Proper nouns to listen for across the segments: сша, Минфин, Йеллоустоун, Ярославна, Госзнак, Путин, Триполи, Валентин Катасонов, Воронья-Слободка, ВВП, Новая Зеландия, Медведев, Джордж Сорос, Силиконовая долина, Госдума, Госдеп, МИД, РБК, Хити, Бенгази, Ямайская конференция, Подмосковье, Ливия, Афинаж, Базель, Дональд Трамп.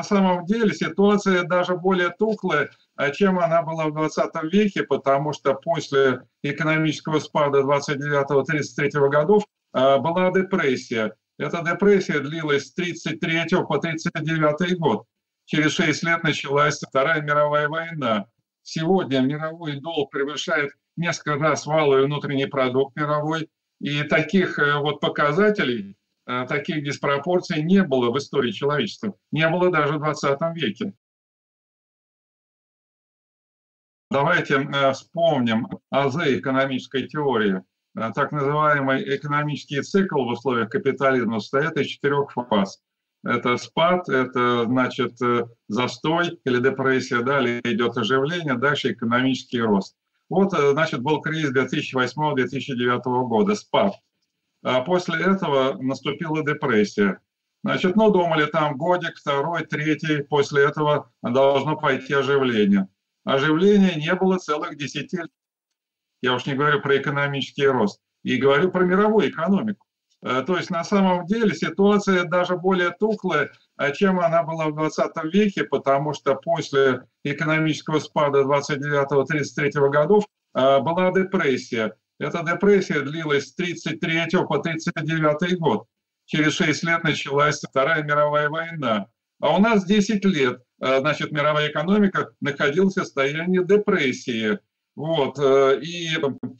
на самом деле ситуация даже более тухлая, чем она была в 20 веке, потому что после экономического спада 29-33 годов была депрессия. Эта депрессия длилась с 1933 по 1939 год. Через 6 лет началась Вторая мировая война. Сегодня мировой долг превышает несколько раз валовый внутренний продукт мировой. И таких вот показателей, таких диспропорций не было в истории человечества. Не было даже в 20 веке. Давайте вспомним азы экономической теории. Так называемый экономический цикл в условиях капитализма состоит из 4 фаз. Это спад, это значит застой или депрессия, далее идет оживление, дальше экономический рост. Вот, значит, был кризис 2008-2009 года, спад. А после этого наступила депрессия. Значит, ну, думали, там годик, второй, третий, после этого должно пойти оживление. Оживления не было целых 10 лет. Я уж не говорю про экономический рост. И говорю про мировую экономику. То есть на самом деле ситуация даже более тухлая, чем она была в 20 веке, потому что после экономического спада 29-33 годов была депрессия. Эта депрессия длилась с 1933 по 1939 год. Через 6 лет началась Вторая мировая война. А у нас 10 лет, значит, мировая экономика находилась в состоянии депрессии. Вот. И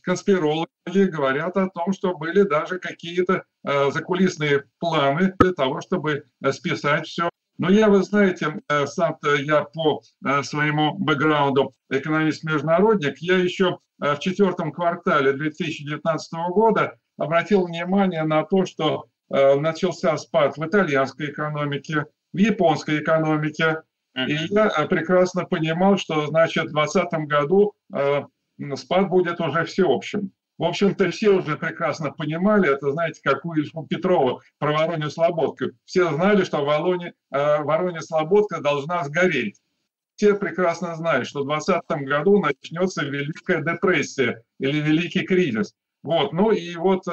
конспирологи говорят о том, что были даже какие-то закулисные планы для того, чтобы списать все. Но я, вы знаете, сам-то я по своему бэкграунду экономист-международник, я еще в 4-м квартале 2019 года обратил внимание на то, что начался спад в итальянской экономике, в японской экономике. И я прекрасно понимал, что, значит, в 2020 году спад будет уже всеобщим. В общем-то, все уже прекрасно понимали, это, знаете, как у Петрова про Воронью-Слободку. Все знали, что Воронья-Слободка должна сгореть. Все прекрасно знали, что в 2020 году начнется Великая депрессия или Великий кризис. Вот. Ну и вот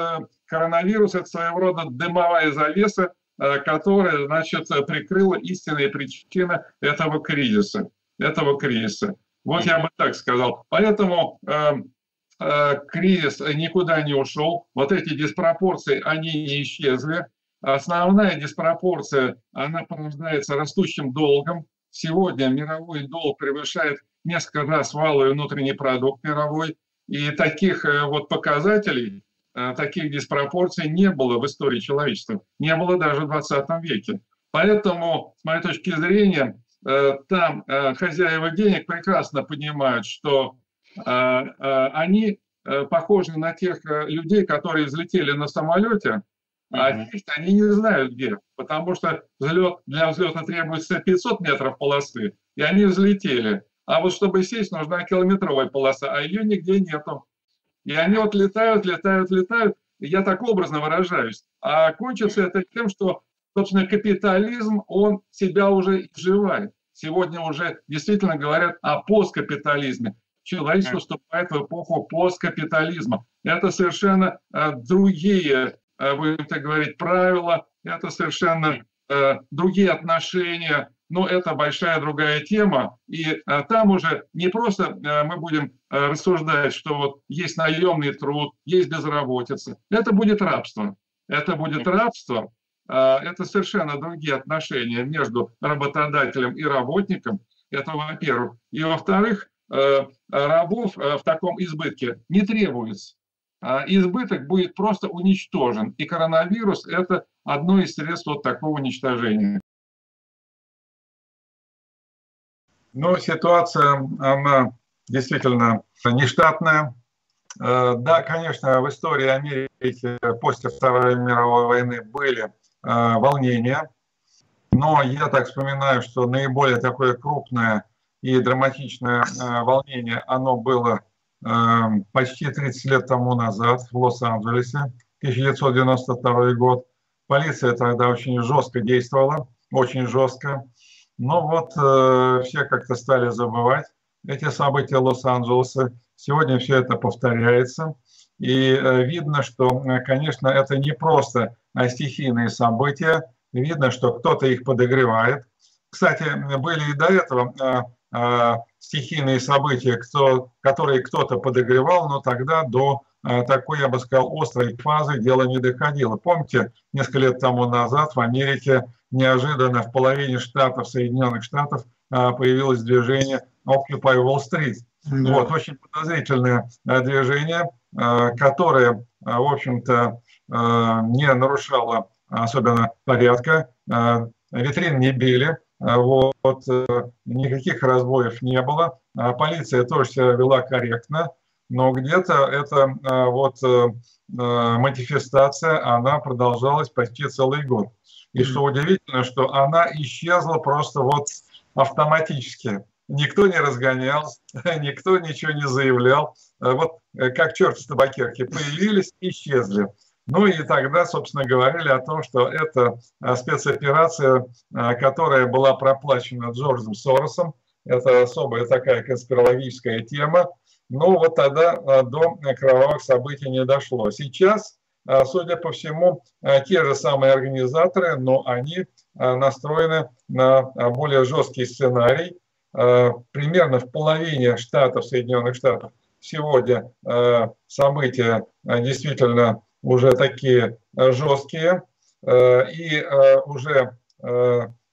коронавирус – это своего рода дымовая завеса, которая, значит, прикрыла истинные причины этого кризиса. Вот я бы так сказал. Поэтому кризис никуда не ушел. Вот эти диспропорции, они не исчезли. Основная диспропорция, она порождается растущим долгом. Сегодня мировой долг превышает несколько раз валовый внутренний продукт мировой. И таких вот показателей, таких диспропорций не было в истории человечества, не было даже в 20 веке. Поэтому, с моей точки зрения, там хозяева денег прекрасно понимают, что они похожи на тех людей, которые взлетели на самолете, а они не знают где, потому что для взлета требуется 500 метров полосы, и они взлетели. А вот чтобы сесть, нужна километровая полоса, а ее нигде нету. И они вот летают, я так образно выражаюсь. А кончится это тем, что, собственно, капитализм, он себя уже изживает. Сегодня уже действительно говорят о посткапитализме. Человечество вступает в эпоху посткапитализма. Это совершенно другие, будем так говорить, правила, это совершенно другие отношения. Но это большая другая тема, и там уже не просто мы будем рассуждать, что вот есть наемный труд, есть безработица. Это будет рабство. Это совершенно другие отношения между работодателем и работником. Это во-первых. И во-вторых, рабов в таком избытке не требуется. Избыток будет просто уничтожен. И коронавирус – это одно из средств вот такого уничтожения. Но ситуация, она действительно нештатная. Да, конечно, в истории Америки после Второй мировой войны были волнения, но я так вспоминаю, что наиболее такое крупное и драматичное волнение, оно было почти 30 лет тому назад в Лос-Анджелесе, 1992 год. Полиция тогда очень жестко действовала, очень жестко. Но вот все как-то стали забывать эти события Лос-Анджелеса. Сегодня все это повторяется. И видно, что, конечно, это не просто стихийные события. Видно, что кто-то их подогревает, Кстати, были и до этого стихийные события, которые кто-то подогревал, но тогда до такой, я бы сказал, острой фазы дело не доходило. Помните, несколько лет тому назад в Америке неожиданно в половине штатов, Соединенных Штатов, появилось движение Occupy Wall Street. Да. Вот, очень подозрительное движение, которое, в общем-то, не нарушало особенно порядка. Витрин не били, вот, никаких разбоев не было. Полиция тоже себя вела корректно, но где-то эта вот манифестация, она продолжалась почти целый год. И что удивительно, что она исчезла просто вот автоматически. Никто не разгонялся, никто ничего не заявлял. Вот как черт в табакерке, появились, исчезли. Ну и тогда, собственно, говорили о том, что это спецоперация, которая была проплачена Джорджем Соросом. Это особая такая конспирологическая тема. Но вот тогда до кровавых событий не дошло. Сейчас, судя по всему, те же самые организаторы, но они настроены на более жесткий сценарий. Примерно в половине штатов Соединенных Штатов сегодня события действительно уже такие жесткие, и уже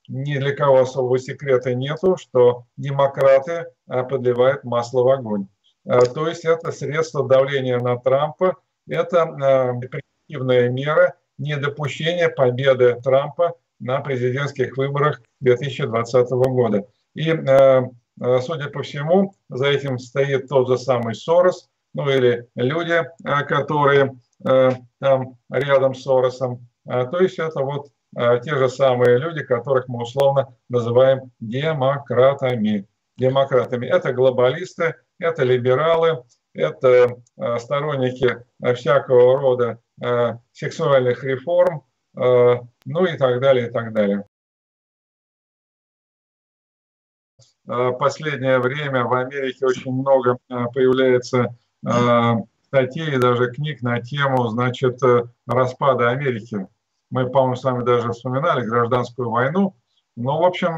ни для кого особого секрета нету, что демократы подливают масло в огонь. То есть это средство давления на Трампа, это репрессивная мера недопущения победы Трампа на президентских выборах 2020 года. И, судя по всему, за этим стоит тот же самый Сорос, ну или люди, которые там рядом с Соросом. То есть это вот те же самые люди, которых мы условно называем демократами. Это глобалисты, это либералы, это сторонники всякого рода сексуальных реформ, ну и так далее, и так далее. Последнее время в Америке очень много появляется статей и даже книг на тему, значит, распада Америки. Мы, по-моему, с вами даже вспоминали гражданскую войну. Но, в общем,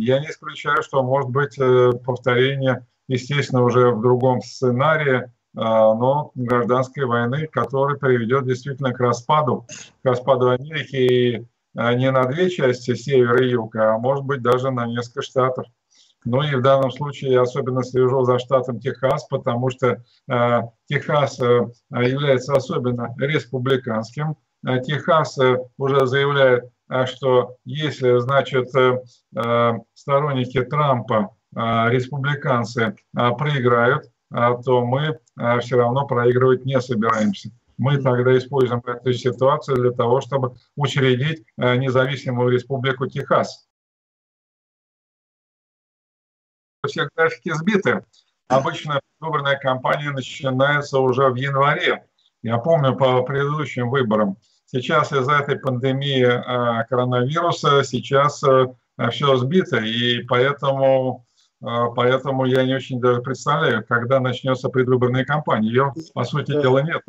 я не исключаю, что может быть повторение, естественно, уже в другом сценарии, но гражданской войны, которая приведет действительно к распаду Америки, и не на две части, север и юг, а может быть даже на несколько штатов. Ну и в данном случае я особенно слежу за штатом Техас, потому что Техас является особенно республиканским. Техас уже заявляет, что если, значит, сторонники Трампа, республиканцы, проиграют, то мы все равно проигрывать не собираемся. Мы тогда используем эту ситуацию для того, чтобы учредить независимую республику Техас. Все графики сбиты. Обычно выборная кампания начинается уже в январе. Я помню по предыдущим выборам. Сейчас из-за этой пандемии коронавируса сейчас все сбито. И поэтому я не очень даже представляю, когда начнется предвыборная кампания. Ее, по сути дела, нет.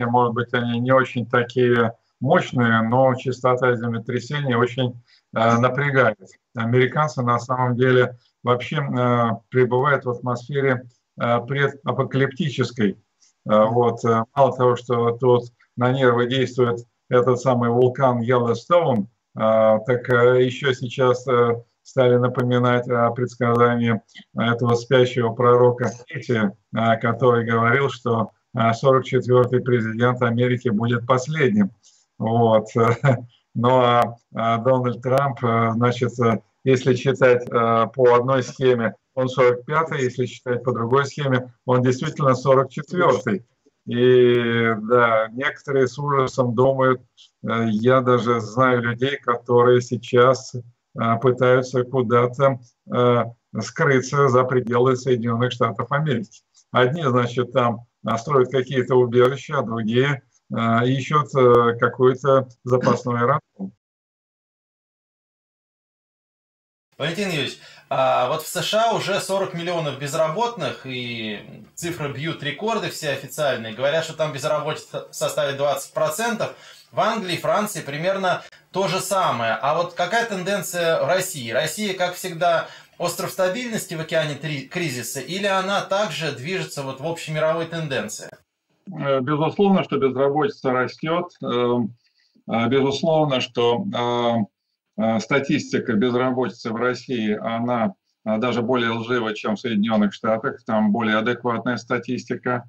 Может быть, они не очень такие мощные, но частота землетрясения очень напрягает. Американцы на самом деле вообще пребывают в атмосфере предапокалиптической. Вот. Мало того, что тут на нервы действует этот самый вулкан Йеллоустоун, так еще сейчас стали напоминать о предсказании этого спящего пророка Хити, который говорил, что 44-й президент Америки будет последним. Вот. Ну а Дональд Трамп, значит, если читать по одной схеме, он 45-й, если читать по другой схеме, он действительно 44-й. И да, некоторые с ужасом думают, я даже знаю людей, которые сейчас пытаются куда-то скрыться за пределы Соединенных Штатов Америки. Одни, значит, там строят какие-то убежища, а другие ищут какую-то запасную рану. Валентин Юрьевич, А вот в США уже 40 миллионов безработных, и цифры бьют рекорды все официальные. Говорят, что там безработица составит 20%. В Англии, Франции примерно то же самое. А вот какая тенденция в России? Россия, как всегда, остров стабильности в океане кризиса, или она также движется вот в общемировой тенденции? Безусловно, что безработица растет. Безусловно, что статистика безработицы в России, она даже более лжива, чем в Соединенных Штатах, там более адекватная статистика.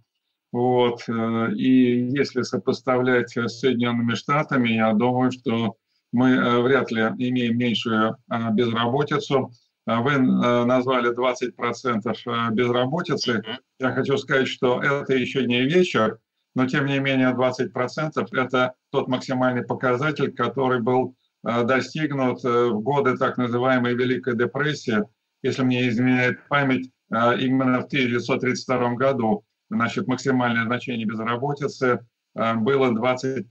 Вот. И если сопоставлять с Соединенными Штатами, я думаю, что мы вряд ли имеем меньшую безработицу. Вы назвали 20% безработицы. Я хочу сказать, что это еще не вечер, но тем не менее 20% это тот максимальный показатель, который был достигнут в годы так называемой Великой депрессии, если мне изменяет память, именно в 1932 году. Значит, максимальное значение безработицы было 20%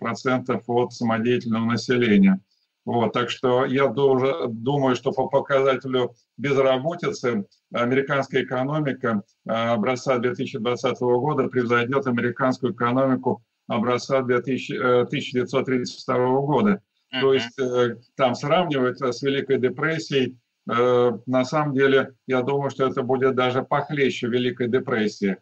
от самодеятельного населения. Вот, так что я думаю, что по показателю безработицы американская экономика образца 2020 года превзойдет американскую экономику образца 1932 года. То есть там сравнивают с Великой депрессией. На самом деле, я думаю, что это будет даже похлеще Великой депрессии.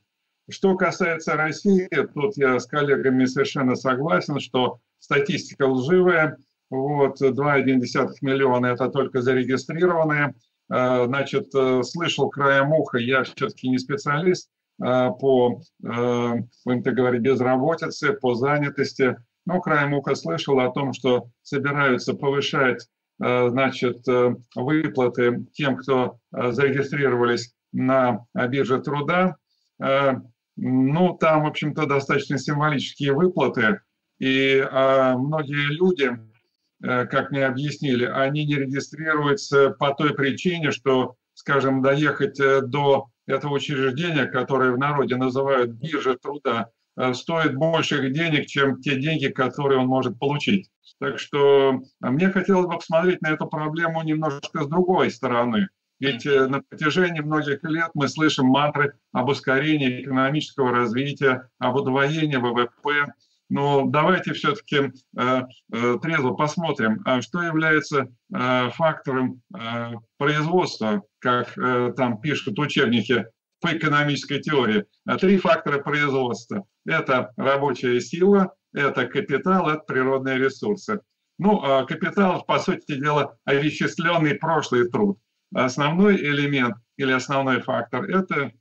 Что касается России, тут я с коллегами совершенно согласен, что статистика лживая. Вот, 2,1 миллиона – это только зарегистрированные. Значит, слышал краем уха, я все-таки не специалист по, будем так говорить, безработице, по занятости. Ну, краем уха слышал о том, что собираются повышать, значит, выплаты тем, кто зарегистрировались на бирже труда. Ну, там, в общем-то, достаточно символические выплаты. И многие люди, как мне объяснили, они не регистрируются по той причине, что, скажем, доехать до этого учреждения, которое в народе называют биржей труда, стоит больших денег, чем те деньги, которые он может получить. Так что мне хотелось бы посмотреть на эту проблему немножко с другой стороны. Ведь на протяжении многих лет мы слышим мантры об ускорении экономического развития, об удвоении ВВП. Но давайте все-таки трезво посмотрим, что является фактором производства, как там пишут учебники по экономической теории. Три фактора производства. Это рабочая сила, это капитал, это природные ресурсы. Ну, капитал, по сути дела, овеществленный прошлый труд. Основной элемент или основной фактор – это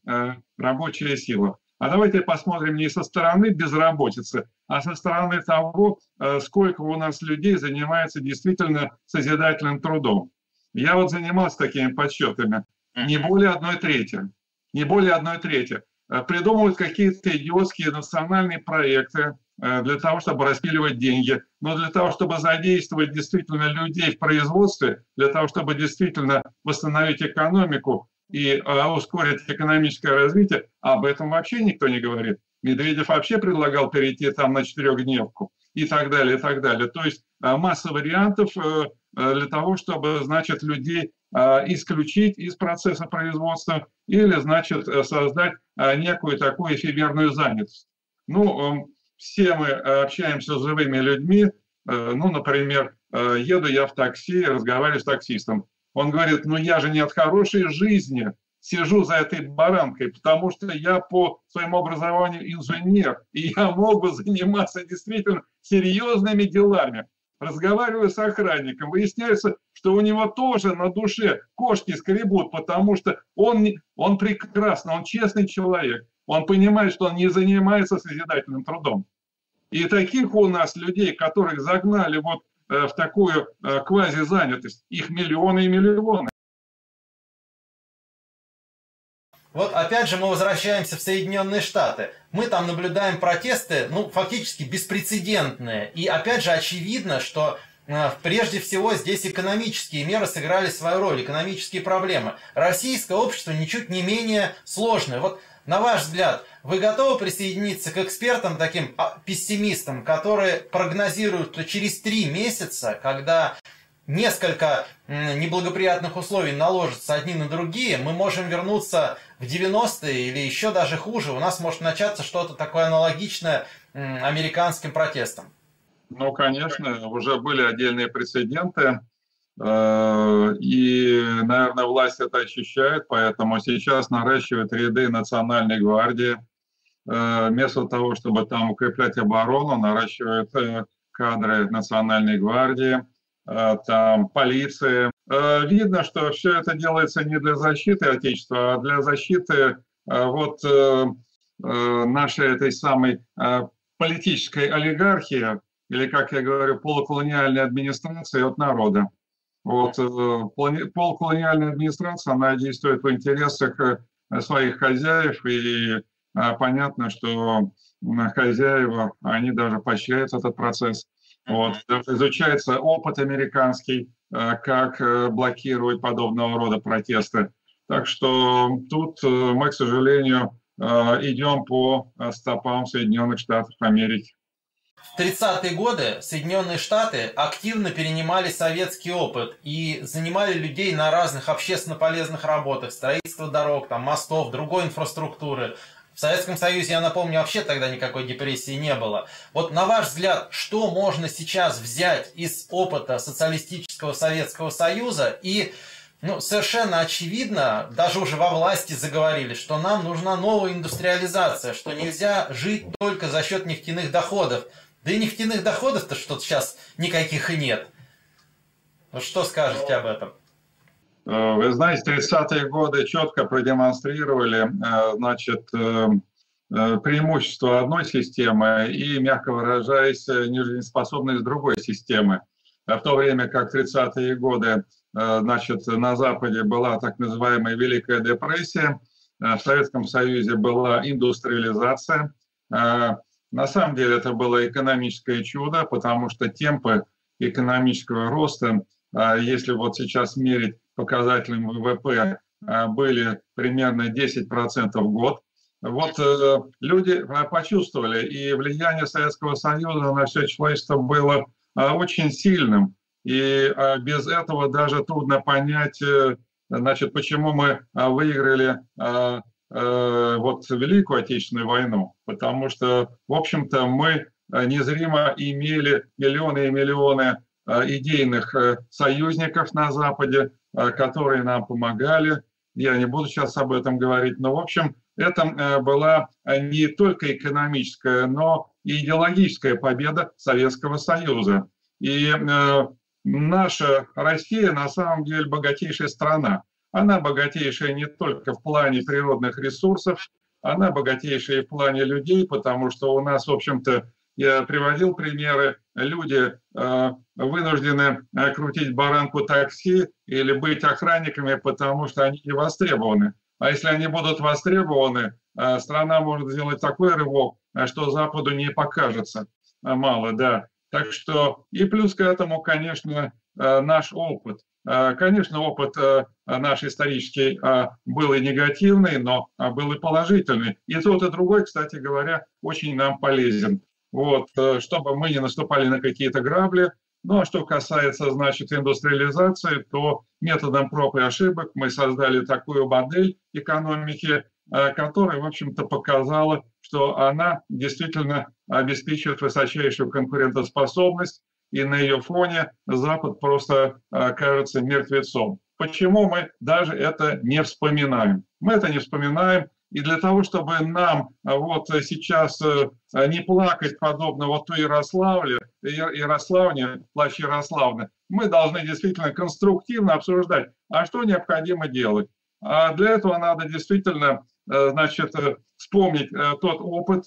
рабочая сила. А давайте посмотрим не со стороны безработицы, а со стороны того, сколько у нас людей занимается действительно созидательным трудом. Я вот занимался такими подсчетами. Не более 1/3. Не более 1/3. Придумывают какие-то идиотские национальные проекты для того, чтобы распиливать деньги. Но для того, чтобы задействовать действительно людей в производстве, для того, чтобы действительно восстановить экономику и ускорить экономическое развитие, об этом вообще никто не говорит. Медведев вообще предлагал перейти там на 4-дневку и так далее, и так далее. То есть масса вариантов для того, чтобы, значит, людей исключить из процесса производства или, значит, создать некую такую эфемерную занятость. Ну, все мы общаемся с живыми людьми. Ну, например, еду я в такси, разговариваю с таксистом. Он говорит: ну я же не от хорошей жизни сижу за этой баранкой, потому что я по своему образованию инженер, и я мог бы заниматься действительно серьезными делами. Разговариваю с охранником, выясняется, что у него тоже на душе кошки скребут, потому что он прекрасно, он честный человек, он понимает, что он не занимается созидательным трудом. И таких у нас людей, которых загнали вот в такую квазизанятость, их миллионы и миллионы. Вот опять же мы возвращаемся в Соединенные Штаты. Мы там наблюдаем протесты, ну, фактически беспрецедентные. И опять же очевидно, что прежде всего здесь экономические меры сыграли свою роль, экономические проблемы. Российское общество ничуть не менее сложное. Вот на ваш взгляд, вы готовы присоединиться к экспертам, таким пессимистам, которые прогнозируют, что через 3 месяца, когда несколько неблагоприятных условий наложатся одни на другие, мы можем вернуться в 90-е или еще даже хуже. У нас может начаться что-то такое аналогичное американским протестам. Ну, конечно, уже были отдельные прецеденты, и, наверное, власть это ощущает, поэтому сейчас наращивают ряды Национальной гвардии. Вместо того, чтобы там укреплять оборону, наращивают кадры Национальной гвардии, там полиции. Видно, что все это делается не для защиты Отечества, а для защиты вот нашей этой самой политической олигархии, или, как я говорю, полуколониальной администрации от народа. Вот полуколониальная администрация, она действует в интересах своих хозяев, и понятно, что хозяева, они даже поощряют этот процесс. Вот. Изучается опыт американский, как блокировать подобного рода протесты. Так что тут мы, к сожалению, идем по стопам Соединенных Штатов Америки. В 30-е годы Соединенные Штаты активно перенимали советский опыт и занимали людей на разных общественно полезных работах, строительство дорог, там, мостов, другой инфраструктуры. В Советском Союзе, я напомню, вообще тогда никакой депрессии не было. Вот на ваш взгляд, что можно сейчас взять из опыта социалистического Советского Союза? И ну, совершенно очевидно, даже уже во власти заговорили, что нам нужна новая индустриализация, что нельзя жить только за счет нефтяных доходов. Да и нефтяных доходов-то что-то сейчас никаких и нет. Ну, что скажете об этом? Вы знаете, 30-е годы четко продемонстрировали, значит, преимущество одной системы и, мягко выражаясь, нежизнеспособность другой системы. В то время как 30-е годы, значит, на Западе была так называемая Великая депрессия, в Советском Союзе была индустриализация. На самом деле это было экономическое чудо, потому что темпы экономического роста, если вот сейчас мерить показателем ВВП, были примерно 10% в год. Вот люди почувствовали, и влияние Советского Союза на все человечество было очень сильным. И без этого даже трудно понять, значит, почему мы выиграли вот Великую Отечественную войну. Потому что, в общем-то, мы незримо имели миллионы и миллионы идейных союзников на Западе, которые нам помогали. Я не буду сейчас об этом говорить, но, в общем, это была не только экономическая, но и идеологическая победа Советского Союза. И наша Россия, на самом деле, богатейшая страна. Она богатейшая не только в плане природных ресурсов, она богатейшая и в плане людей, потому что у нас, в общем-то, я приводил примеры, люди вынуждены крутить баранку такси или быть охранниками, потому что они не востребованы. А если они будут востребованы, страна может сделать такой рывок, что Западу не покажется мало, да. Так что и плюс к этому, конечно, наш опыт. Конечно, опыт наш исторический был и негативный, но был и положительный. И тот, и другой, кстати говоря, очень нам полезен. Вот, чтобы мы не наступали на какие-то грабли. Ну а что касается, значит, индустриализации, то методом проб и ошибок мы создали такую модель экономики, которая, в общем-то, показала, что она действительно обеспечивает высочайшую конкурентоспособность, и на ее фоне Запад просто кажется мертвецом. Почему мы даже это не вспоминаем? Мы это не вспоминаем, и для того, чтобы нам вот сейчас не плакать подобно вот той Ярославне, плач Ярославны, мы должны действительно конструктивно обсуждать, а что необходимо делать. А для этого надо действительно, значит, вспомнить тот опыт,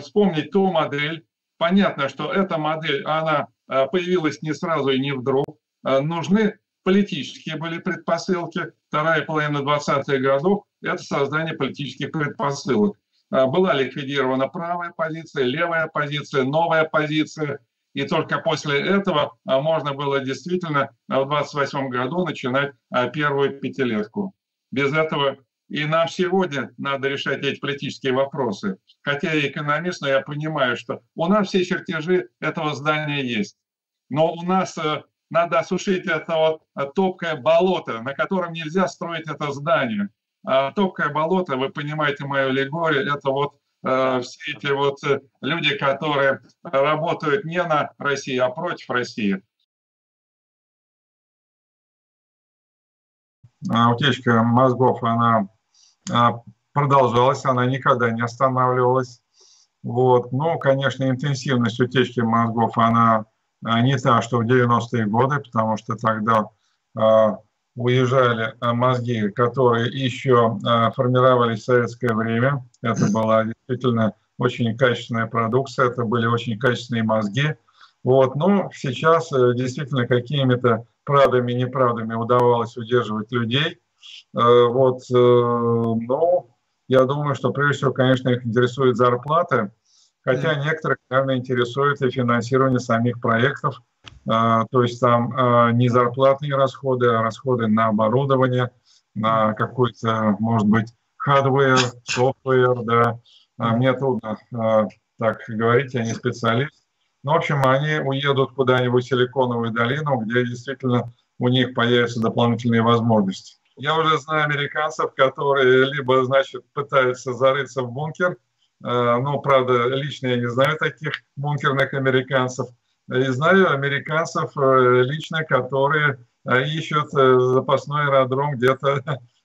вспомнить ту модель. Понятно, что эта модель, она появилась не сразу и не вдруг. Нужны политические были предпосылки. Вторая половина 20-х годов – это создание политических предпосылок. Была ликвидирована правая позиция, левая позиция, новая позиция. И только после этого можно было действительно в 28-м году начинать первую пятилетку. Без этого и нам сегодня надо решать эти политические вопросы. Хотя я экономист, но я понимаю, что у нас все чертежи этого здания есть. Но у нас надо осушить это вот топкое болото, на котором нельзя строить это здание. А топкое болото, вы понимаете мою аллегорию, это вот все эти вот люди, которые работают не на России, а против России. Утечка мозгов, она продолжалась, она никогда не останавливалась. Вот. Ну, конечно, интенсивность утечки мозгов, она не та, что в 90-е годы, потому что тогда уезжали мозги, которые еще формировались в советское время. Это была действительно очень качественная продукция, это были очень качественные мозги. Вот. Но сейчас действительно какими-то правдами и неправдами удавалось удерживать людей. Вот. Ну, я думаю, что прежде всего, конечно, их интересуют зарплаты, хотя некоторых, наверное, интересует и финансирование самих проектов, то есть там не зарплатные расходы, а расходы на оборудование, на какой-то, может быть, хардвер, софтвер, да. Мне трудно так говорить, я не специалист. Ну, в общем, они уедут куда-нибудь в Силиконовую долину, где действительно у них появятся дополнительные возможности. Я уже знаю американцев, которые либо, значит, пытаются зарыться в бункер, ну, правда, лично я не знаю таких бункерных американцев, и знаю американцев лично, которые ищут запасной аэродром где-то,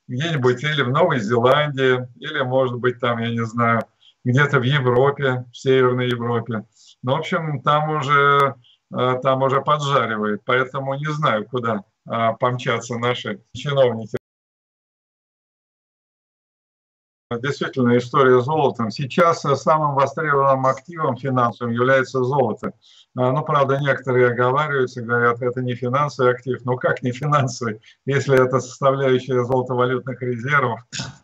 где-нибудь или в Новой Зеландии, или, может быть, там, я не знаю, где-то в Европе, в Северной Европе. Ну, в общем, там уже поджаривает, поэтому не знаю, куда помчатся наши чиновники. Действительно, история с золотом. Сейчас самым востребованным активом финансовым является золото. Ну, правда, некоторые оговариваются, говорят, это не финансовый актив. Ну, как не финансовый, если это составляющая золотовалютных резервов?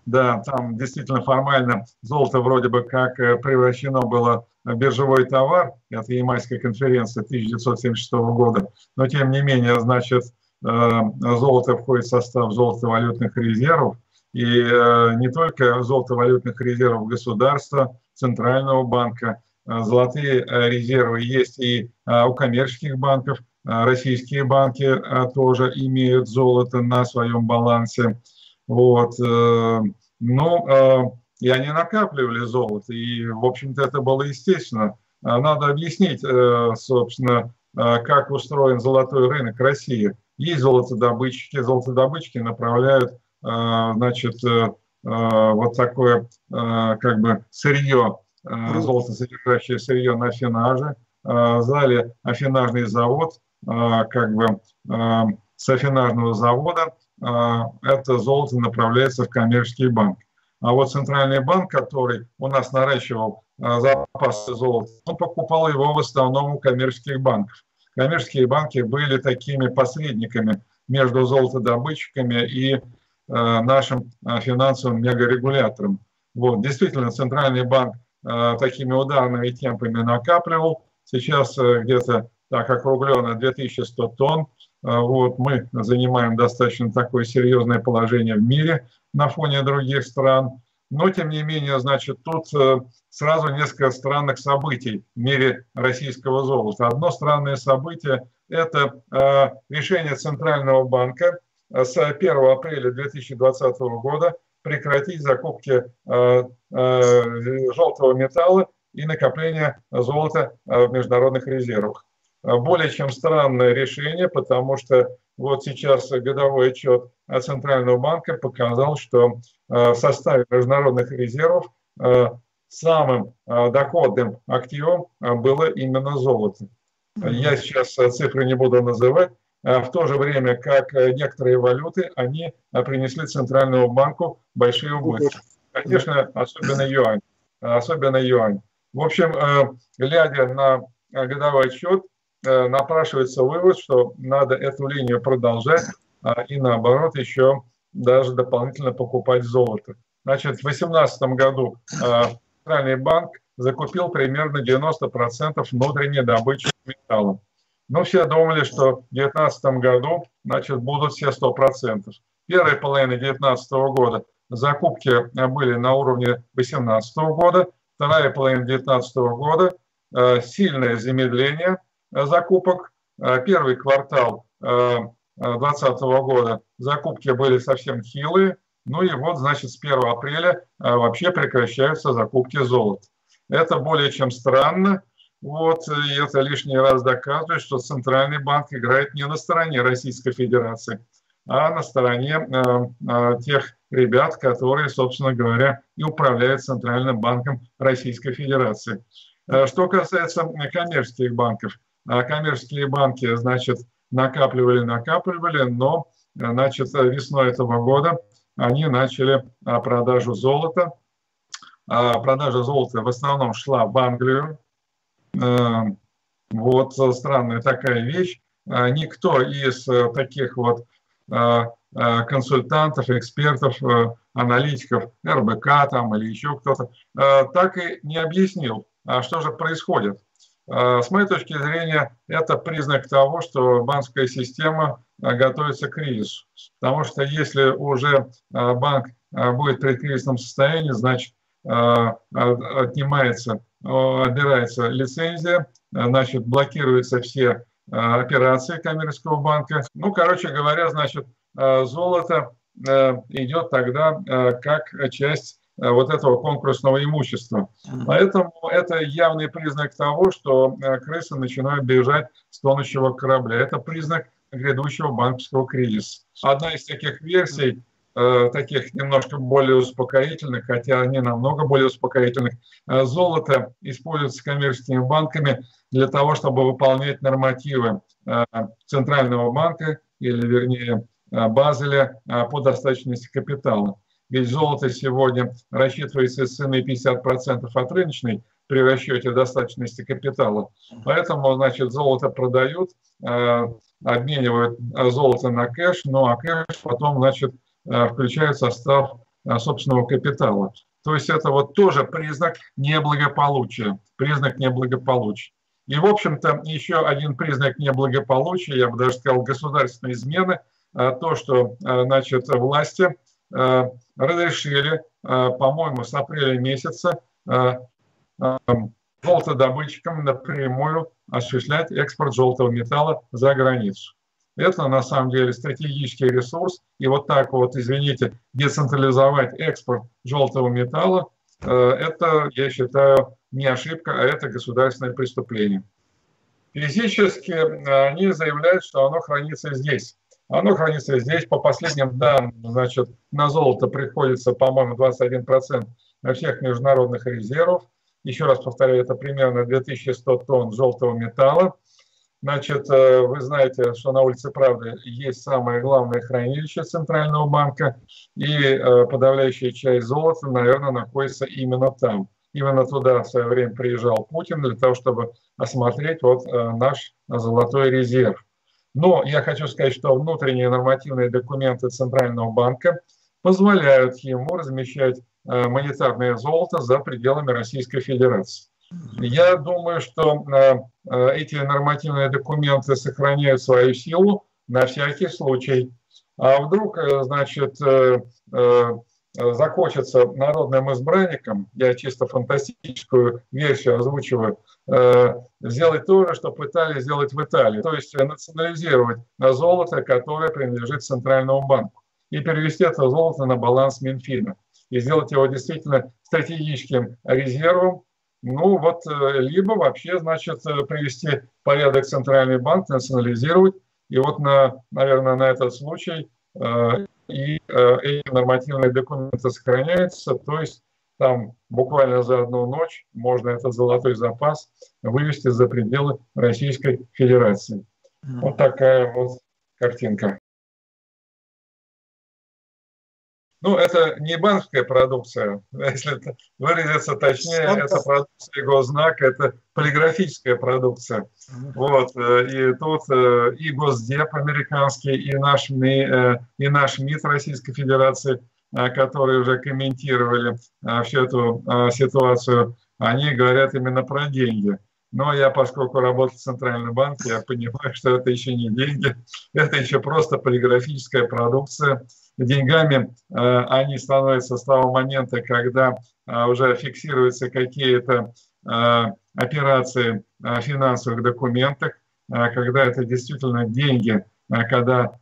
Да, там действительно формально золото вроде бы как превращено было в биржевой товар. Это Ямайская конференция 1976 года. Но, тем не менее, значит, золото входит в состав золотовалютных резервов. И не только золотовалютных резервов государства, Центрального банка. Золотые резервы есть и у коммерческих банков. Российские банки тоже имеют золото на своем балансе. Вот. Но и они накапливали золото. И, в общем-то, это было естественно. Надо объяснить, собственно, как устроен золотой рынок России. Есть золотодобытчики. Золотодобытчики направляют, значит, вот такое как бы сырье, золотосодержащее сырье на Афинаже. Взяли афинажный завод, как бы с афинажного завода это золото направляется в коммерческий банк. А вот Центральный банк, который у нас наращивал запасы золота, он покупал его в основном у коммерческих банков. Коммерческие банки были такими посредниками между золотодобытчиками и нашим финансовым мегарегулятором. Вот. Действительно, Центральный банк такими ударными темпами накапливал. Сейчас где-то, так округленно, 2100 тонн. Вот. Мы занимаем достаточно такое серьезное положение в мире на фоне других стран. Но, тем не менее, значит, тут сразу несколько странных событий в мире российского золота. Одно странное событие – это решение Центрального банка с 1 апреля 2020 года прекратить закупки желтого металла и накопление золота в международных резервах. Более чем странное решение, потому что вот сейчас годовой отчет от Центрального банка показал, что в составе международных резервов самым доходным активом было именно золото. Я сейчас цифры не буду называть. В то же время, как некоторые валюты, они принесли Центральному банку большие убытки. Конечно, особенно юань. В общем, глядя на годовой отчет, напрашивается вывод, что надо эту линию продолжать и, наоборот, еще даже дополнительно покупать золото. Значит, в 2018 году Центральный банк закупил примерно 90% внутренней добычи металла. Ну, все думали, что в 2019 году, значит, будут все 100%. Первая половина 2019 года закупки были на уровне 2018 года, вторая половина 2019 года сильное замедление закупок. Первый квартал 2020 года закупки были совсем хилые, ну и вот, значит, с 1 апреля вообще прекращаются закупки золота. Это более чем странно, вот, и это лишний раз доказывает, что Центральный банк играет не на стороне Российской Федерации, а на стороне тех ребят, которые, собственно говоря, и управляют Центральным банком Российской Федерации. Что касается коммерческих банков, коммерческие банки, значит, накапливали, но, значит, весной этого года они начали продажу золота. Продажа золота в основном шла в Англию. Вот странная такая вещь. Никто из таких вот консультантов, экспертов, аналитиков РБК там или еще кто-то так и не объяснил, что же происходит. С моей точки зрения, это признак того, что банковская система готовится к кризису. Потому что если уже банк будет при кризисном состоянии, значит, отбирается лицензия, значит, блокируются все операции коммерческого банка. Ну, короче говоря, значит, золото идет тогда как часть вот этого конкурсного имущества. Поэтому это явный признак того, что крысы начинают бежать с тонущего корабля. Это признак грядущего банковского кризиса. Одна из таких версий, таких немножко более успокоительных, хотя они намного более успокоительных, золото используется коммерческими банками для того, чтобы выполнять нормативы Центрального банка, или вернее Базеля, по достаточности капитала. Ведь золото сегодня рассчитывается с цены 50% от рыночной при расчете достаточности капитала. Поэтому, значит, золото продают, обменивают золото на кэш, ну а кэш потом, значит, включают в состав собственного капитала. То есть это вот тоже признак неблагополучия. И, в общем-то, еще один признак неблагополучия, я бы даже сказал, государственной измены, то, что, значит, власти разрешили, по-моему, с апреля месяца золотодобытчикам напрямую осуществлять экспорт золотого металла за границу. Это на самом деле стратегический ресурс. И вот так вот, извините, децентрализовать экспорт золотого металла, это, я считаю, не ошибка, а это государственное преступление. Физически они заявляют, что оно хранится здесь. Оно хранится здесь. По последним данным, значит, на золото приходится, по-моему, 21% всех международных резервов. Еще раз повторяю, это примерно 2100 тонн золотого металла. Значит, вы знаете, что на улице Правды есть самое главное хранилище Центрального банка, и подавляющая часть золота, наверное, находится именно там. Именно туда в свое время приезжал Путин для того, чтобы осмотреть вот наш золотой резерв. Но я хочу сказать, что внутренние нормативные документы Центрального банка позволяют ему размещать монетарное золото за пределами Российской Федерации. Я думаю, что эти нормативные документы сохраняют свою силу на всякий случай. А вдруг, значит, захочется народным избранникам, я чисто фантастическую версию озвучиваю, сделать то же, что пытались сделать в Италии, то есть национализировать золото, которое принадлежит Центральному банку, и перевести это золото на баланс Минфина, и сделать его действительно стратегическим резервом. Ну вот, либо вообще, значит, привести порядок Центральный банк, национализировать, и вот, наверное, на этот случай и эти нормативные документы сохраняются, то есть там буквально за одну ночь можно этот золотой запас вывести за пределы Российской Федерации. Вот такая вот картинка. Ну, это не банковская продукция, если выразиться точнее, это продукция Госзнака, это полиграфическая продукция. Вот, и тут и Госдеп американский, и наш МИД Российской Федерации, которые уже комментировали всю эту ситуацию, они говорят именно про деньги. Но я, поскольку работал в Центральном банке, я понимаю, что это еще не деньги, это еще просто полиграфическая продукция. Деньгами они становятся с того момента, когда уже фиксируются какие-то операции в финансовых документах, когда это действительно деньги, когда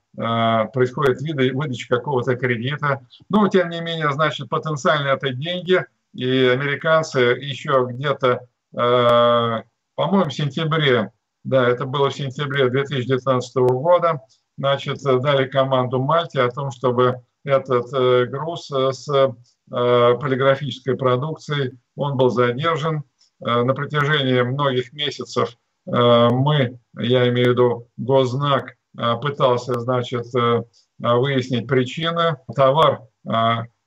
происходит выдача какого-то кредита. Но, тем не менее, значит, потенциально это деньги, и американцы еще где-то, по-моему, в сентябре, да, это было в сентябре 2019 года, значит, дали команду Мальте о том, чтобы этот груз с полиграфической продукцией, он был задержан. На протяжении многих месяцев мы, я имею в виду Госзнак, пытался, значит, выяснить причины. Товар,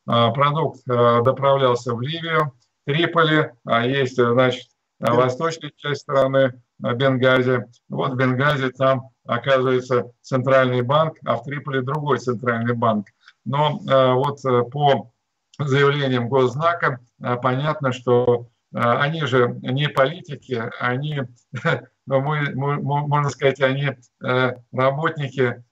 продукт доправлялся в Ливию, Триполи, а есть, значит, восточная часть страны, Бенгази. Вот в Бенгази там, оказывается, центральный банк, а в Триполи другой центральный банк. Но вот по заявлениям Госзнака понятно, что они же не политики, они, можно сказать, они работники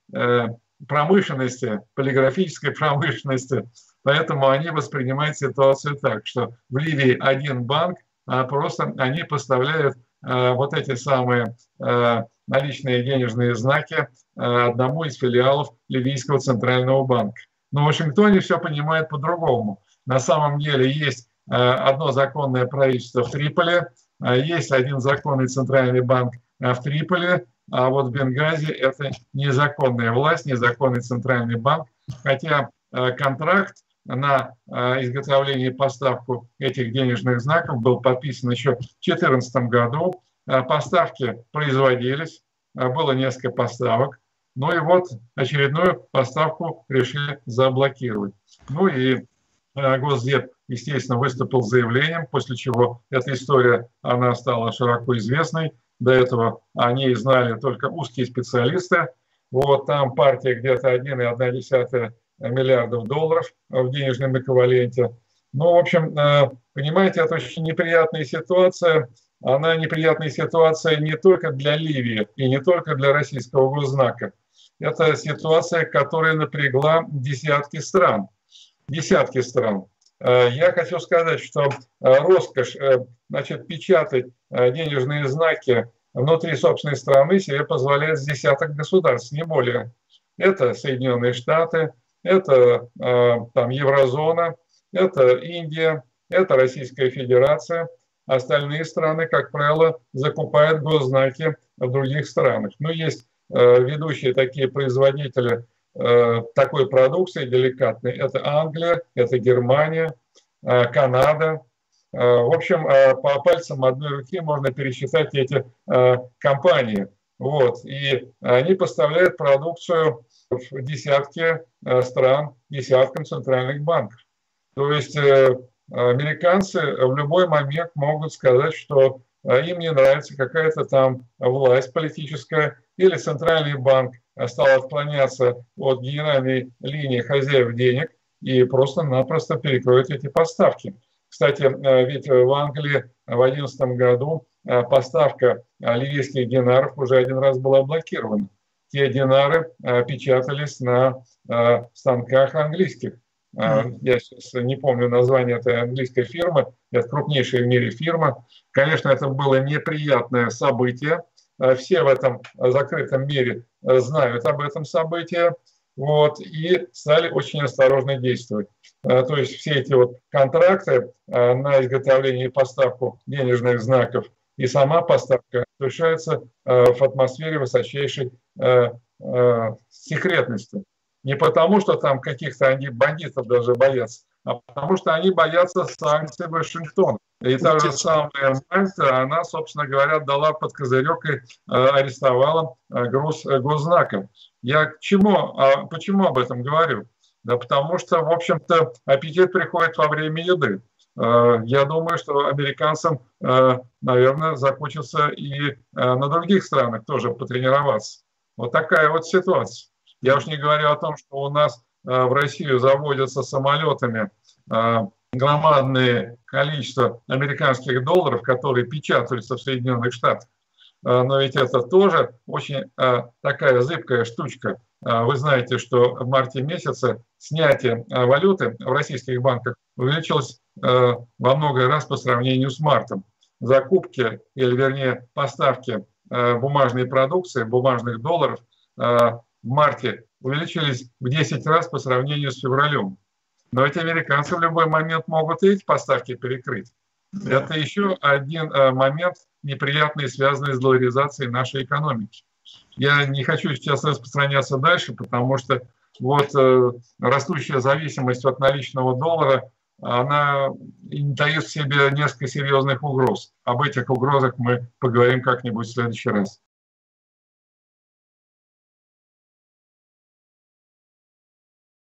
промышленности, полиграфической промышленности, поэтому они воспринимают ситуацию так, что в Ливии один банк, а просто они поставляют вот эти самые наличные денежные знаки одному из филиалов Ливийского центрального банка. Но в Вашингтоне все понимает по-другому. На самом деле есть одно законное правительство в Триполи, есть один законный центральный банк в Триполи, а вот в Бенгази это незаконная власть, незаконный центральный банк, хотя контракт на изготовление и поставку этих денежных знаков был подписан еще в 2014 году. Поставки производились, было несколько поставок, ну и вот очередную поставку решили заблокировать. Ну и Госдеп, естественно, выступил с заявлением, после чего эта история, она стала широко известной. До этого о ней знали только узкие специалисты. Вот там партия где-то 1,1 миллиардов долларов в денежном эквиваленте. Ну, в общем, понимаете, это очень неприятная ситуация. Она неприятная ситуация не только для Ливии и не только для российского Госзнака. Это ситуация, которая напрягла десятки стран. Десятки стран. Я хочу сказать, что роскошь, значит, печатать денежные знаки внутри собственной страны себе позволяет с десяток государств, не более. Это Соединенные Штаты, это там еврозона, это Индия, это Российская Федерация. Остальные страны, как правило, закупают госзнаки в других странах. Но есть ведущие такие производители такой продукции деликатной. Это Англия, это Германия, Канада. В общем, по пальцам одной руки можно пересчитать эти компании. Вот. И они поставляют продукцию в десятки стран, десяткам центральных банков. То есть американцы в любой момент могут сказать, что им не нравится какая-то там власть политическая или центральный банк стал отклоняться от генеральной линии хозяев денег и просто-напросто перекроют эти поставки. Кстати, ведь в Англии в 2011 году поставка ливийских динаров уже один раз была блокирована. Те динары печатались на станках английских. Я сейчас не помню название этой английской фирмы, это крупнейшая в мире фирма. Конечно, это было неприятное событие. Все в этом закрытом мире знают об этом событии, вот, и стали очень осторожно действовать. То есть все эти вот контракты на изготовление и поставку денежных знаков и сама поставка совершается в атмосфере высочайшей секретности. Не потому, что там каких-то они бандитов даже боятся, а потому что они боятся санкций Вашингтона. И та же самая Мальта, она, собственно говоря, дала под козырек и арестовала груз Госзнака. Я к чему, почему об этом говорю? Да потому что, в общем-то, аппетит приходит во время еды. Я думаю, что американцам, наверное, захочется и на других странах тоже потренироваться. Вот такая вот ситуация. Я уж не говорю о том, что у нас в Россию заводятся самолетами громадное количество американских долларов, которые печатаются в Соединенных Штатах. Но ведь это тоже очень такая зыбкая штучка. Вы знаете, что в марте месяце снятие валюты в российских банках увеличилось во много раз по сравнению с мартом. Закупки, или вернее поставки бумажной продукции, бумажных долларов в марте увеличились в 10 раз по сравнению с февралем. Но эти американцы в любой момент могут эти поставки перекрыть. Да. Это еще один момент неприятный, связанный с долларизацией нашей экономики. Я не хочу сейчас распространяться дальше, потому что вот растущая зависимость от наличного доллара, она дает в себе несколько серьезных угроз. Об этих угрозах мы поговорим как-нибудь в следующий раз.